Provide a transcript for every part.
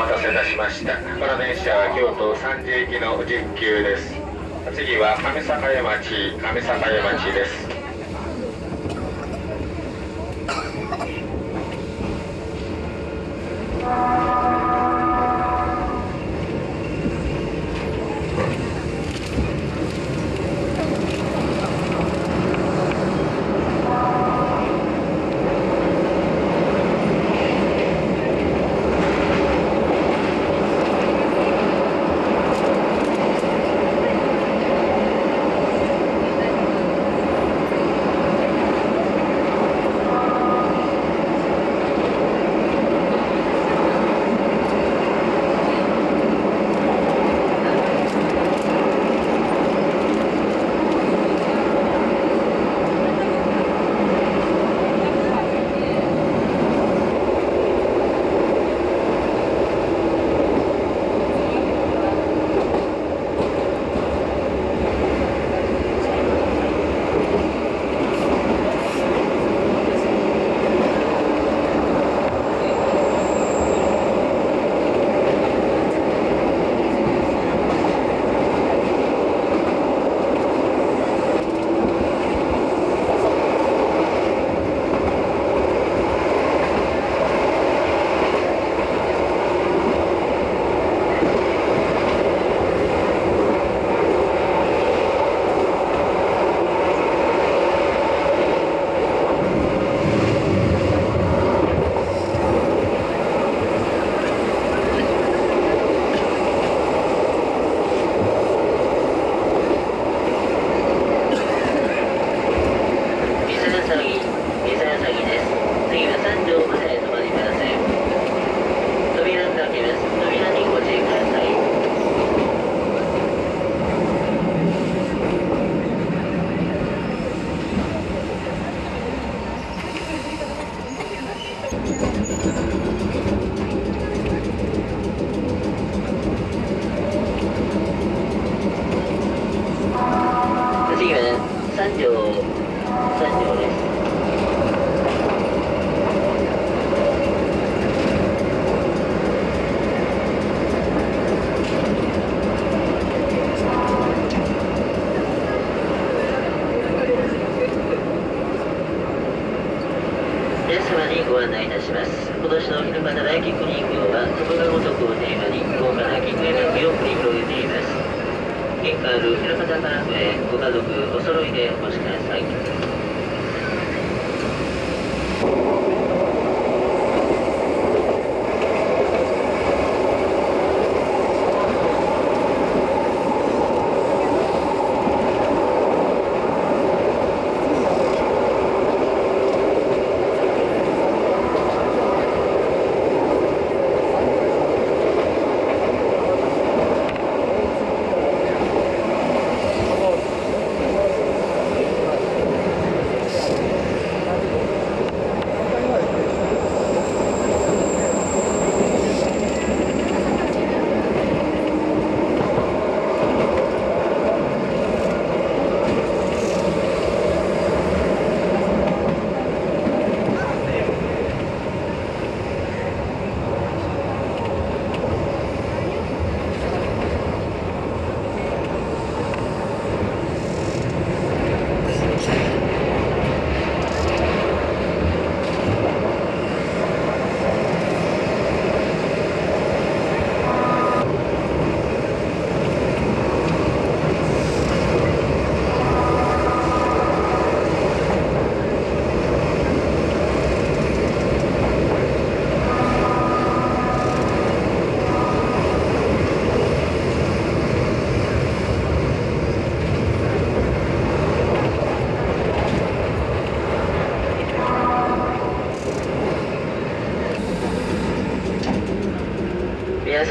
待たせいたしました。この電車は京都三次駅の10急です。次は上境町、上境町です。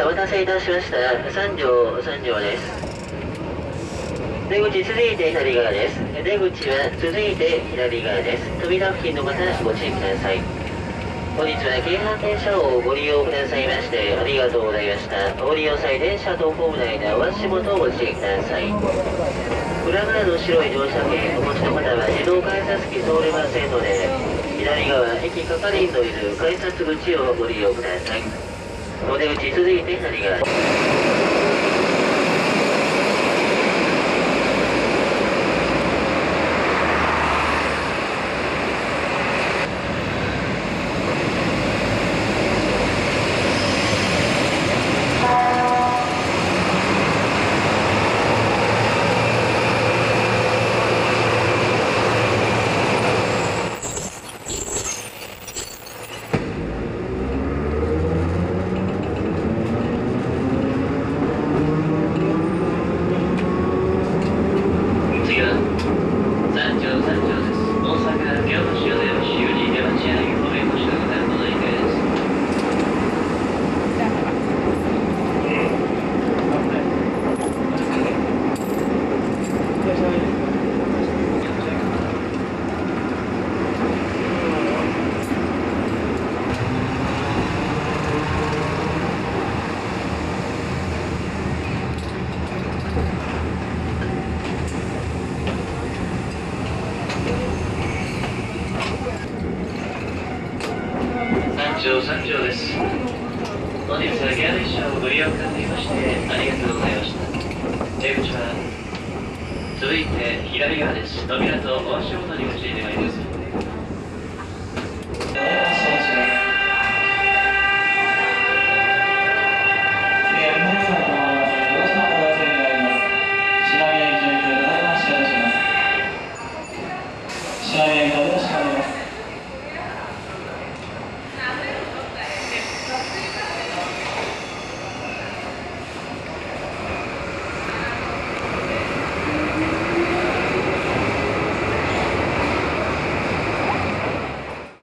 お待たせいたしました。三条、三条です。出口続いて左側です。出口は続いて左側です。扉付近の方ご注意ください。本日は京阪電車をご利用くださいましてありがとうございました。お利用際電車とホーム内のお足元をご注意ください。裏側の白い乗車券お持ちの方は自動改札機通れませんので、左側駅係員のいる改札口をご利用ください。お出口続いて左側です。3条です。本日はギャラ列車をご利用くださいましてありがとうございました。出口は続いて左側です。扉とお足元にご注意願います。